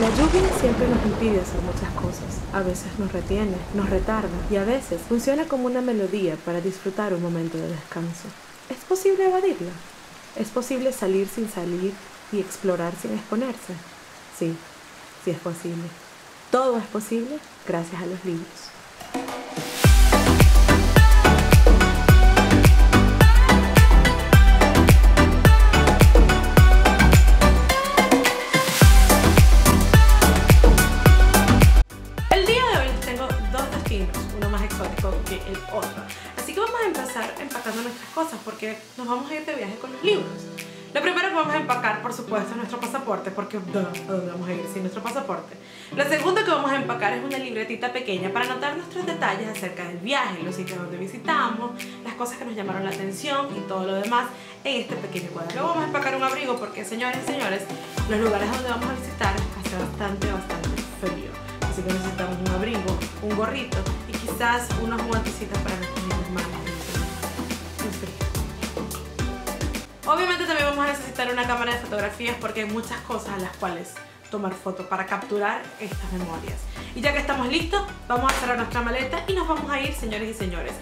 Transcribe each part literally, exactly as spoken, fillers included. La lluvia siempre nos impide hacer muchas cosas, a veces nos retiene, nos retarda y a veces funciona como una melodía para disfrutar un momento de descanso. ¿Es posible evadirla? ¿Es posible salir sin salir y explorar sin exponerse? Sí, sí es posible. Todo es posible gracias a los libros. El día de hoy les tengo dos destinos, uno más exótico que el otro. Así que vamos a empezar empacando nuestras cosas porque nos vamos a ir de viaje con los libros. Lo primero que vamos a empacar, por supuesto, es nuestro pasaporte, porque ¿dónde vamos a ir sin nuestro pasaporte? Lo segundo que vamos a empacar es una libretita pequeña para anotar nuestros detalles acerca del viaje, los sitios donde visitamos, las cosas que nos llamaron la atención y todo lo demás en este pequeño cuadro. Luego vamos a empacar un abrigo porque, señores y señores, los lugares donde vamos a visitar hace bastante, bastante frío. Así que necesitamos un abrigo, un gorrito y quizás unas guantecitas para nuestras manos. Obviamente también vamos a necesitar una cámara de fotografías porque hay muchas cosas a las cuales tomar fotos para capturar estas memorias. Y ya que estamos listos, vamos a cerrar nuestra maleta y nos vamos a ir, señores y señores.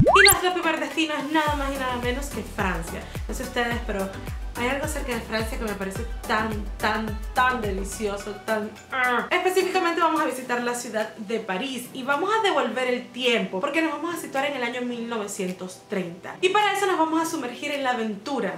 Y nuestro primer destino es nada más y nada menos que Francia. No sé ustedes, pero hay algo acerca de Francia que me parece tan, tan, tan delicioso, tan... Específicamente vamos a visitar la ciudad de París y vamos a devolver el tiempo porque nos vamos a situar en el año mil novecientos treinta. Y para eso nos vamos a sumergir en la aventura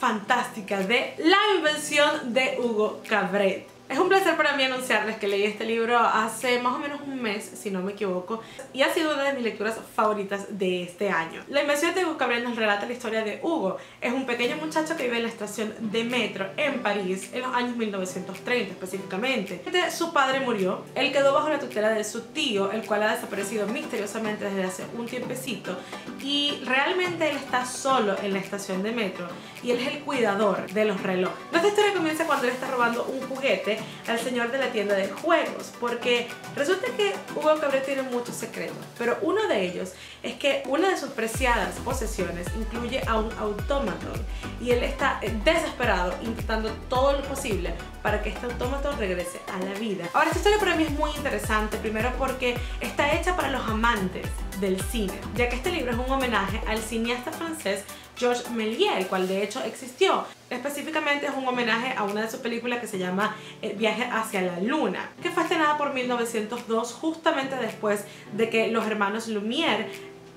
fantástica de La invención de Hugo Cabret. Es un placer para mí anunciarles que leí este libro hace más o menos un mes, si no me equivoco, y ha sido una de mis lecturas favoritas de este año. La invención de Hugo Cabret nos relata la historia de Hugo. Es un pequeño muchacho que vive en la estación de metro en París en los años mil novecientos treinta específicamente. Su padre murió, él quedó bajo la tutela de su tío, el cual ha desaparecido misteriosamente desde hace un tiempecito, y realmente él está solo en la estación de metro y él es el cuidador de los relojes. Nuestra historia comienza cuando él está robando un juguete al señor de la tienda de juegos, porque resulta que Hugo Cabret tiene muchos secretos, pero uno de ellos es que una de sus preciadas posesiones incluye a un autómaton y él está desesperado intentando todo lo posible para que este autómaton regrese a la vida. Ahora, esta historia para mí es muy interesante, primero porque está hecha para los amantes del cine, ya que este libro es un homenaje al cineasta francés George Méliès, el cual de hecho existió. Específicamente es un homenaje a una de sus películas que se llama El viaje hacia la luna, que fue estrenada por mil novecientos dos, justamente después de que los hermanos Lumière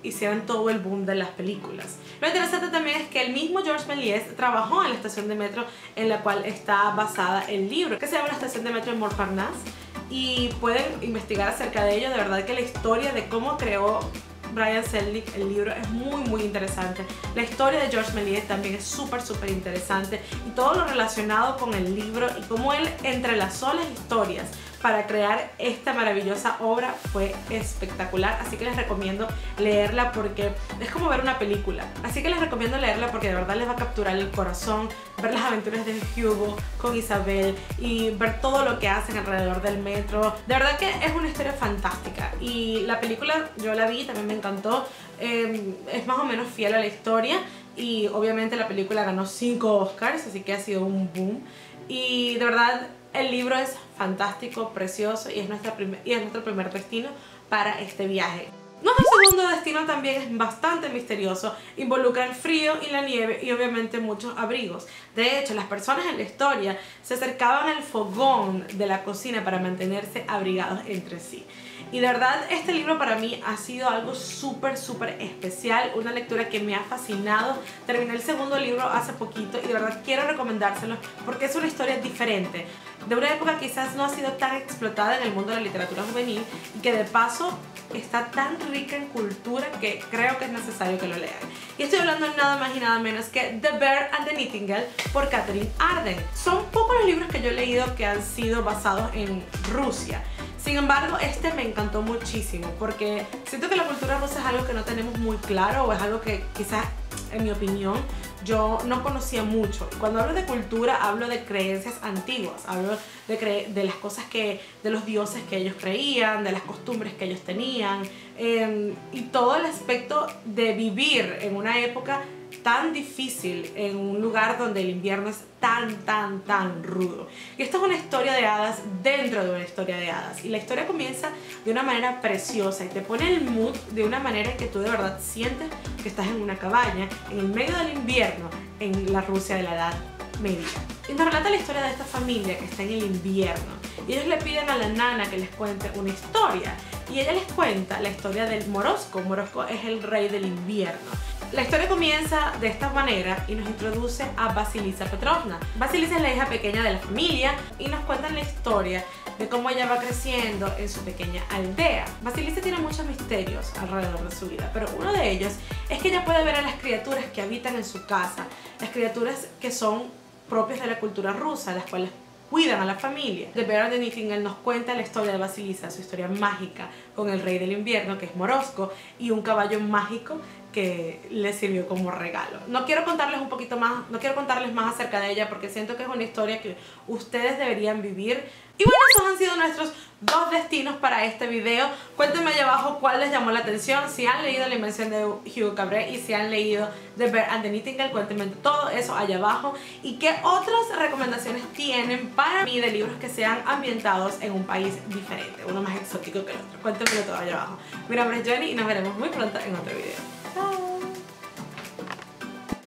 hicieron todo el boom de las películas. Lo interesante también es que el mismo George Méliès trabajó en la estación de metro en la cual está basada el libro, que se llama la estación de metro de Montparnasse, y pueden investigar acerca de ello. De verdad que la historia de cómo creó Brian Selick el libro es muy muy interesante. La historia de George Méliès también es súper súper interesante, y todo lo relacionado con el libro y cómo él entrelazó las historias para crear esta maravillosa obra fue espectacular. Así que les recomiendo leerla porque es como ver una película. Así que les recomiendo leerla porque de verdad les va a capturar el corazón, ver las aventuras de Hugo con Isabel y ver todo lo que hacen alrededor del metro. De verdad que es una historia fantástica, y la película yo la vi, también me encantó. Eh, es más o menos fiel a la historia, y obviamente la película ganó cinco Oscars, así que ha sido un boom. Y de verdad el libro es fantástico, precioso, y es, nuestra y es nuestro primer destino para este viaje. Nuestro segundo destino también es bastante misterioso, involucra el frío y la nieve y obviamente muchos abrigos. De hecho, las personas en la historia se acercaban al fogón de la cocina para mantenerse abrigados entre sí. Y de verdad este libro para mí ha sido algo súper súper especial, una lectura que me ha fascinado. Terminé el segundo libro hace poquito y de verdad quiero recomendárselo porque es una historia diferente, de una época quizás no ha sido tan explotada en el mundo de la literatura juvenil, y que de paso está tan rica en cultura que creo que es necesario que lo lean. Y estoy hablando nada más y nada menos que The Bear and the Nightingale por Katherine Arden. Son pocos los libros que yo he leído que han sido basados en Rusia. Sin embargo, este me encantó muchísimo porque siento que la cultura rusa es algo que no tenemos muy claro, o es algo que quizás, en mi opinión, yo no conocía mucho. Cuando hablo de cultura, hablo de creencias antiguas, hablo de, cre de las cosas que, de los dioses que ellos creían, de las costumbres que ellos tenían, eh, y todo el aspecto de vivir en una época tan difícil en un lugar donde el invierno es tan, tan, tan rudo. Y esta es una historia de hadas dentro de una historia de hadas. Y la historia comienza de una manera preciosa y te pone el mood de una manera que tú de verdad sientes que estás en una cabaña, en el medio del invierno, en la Rusia de la Edad Media. Y nos relata la historia de esta familia que está en el invierno. Y ellos le piden a la nana que les cuente una historia. Y ella les cuenta la historia del Morozko. Morozko es el rey del invierno. La historia comienza de esta manera y nos introduce a Vasilisa Petrovna. Vasilisa es la hija pequeña de la familia y nos cuentan la historia de cómo ella va creciendo en su pequeña aldea. Vasilisa tiene muchos misterios alrededor de su vida, pero uno de ellos es que ella puede ver a las criaturas que habitan en su casa, las criaturas que son propias de la cultura rusa, las cuales cuidan a la familia. The Bear and the Nightingale nos cuenta la historia de Vasilisa, su historia mágica con el rey del invierno, que es Morozko, y un caballo mágico que le sirvió como regalo. No quiero contarles un poquito más, no quiero contarles más acerca de ella porque siento que es una historia que ustedes deberían vivir. Y bueno, esos han sido nuestros dos destinos para este video. Cuéntenme allá abajo cuál les llamó la atención, si han leído La Invención de Hugo Cabret y si han leído The Bear and the Nightingale. Cuéntenme todo eso allá abajo y qué otras recomendaciones tienen para mí de libros que sean ambientados en un país diferente, uno más exótico que el otro. Cuéntenmelo todo allá abajo. Mi nombre es Johnny y nos veremos muy pronto en otro video. Bye.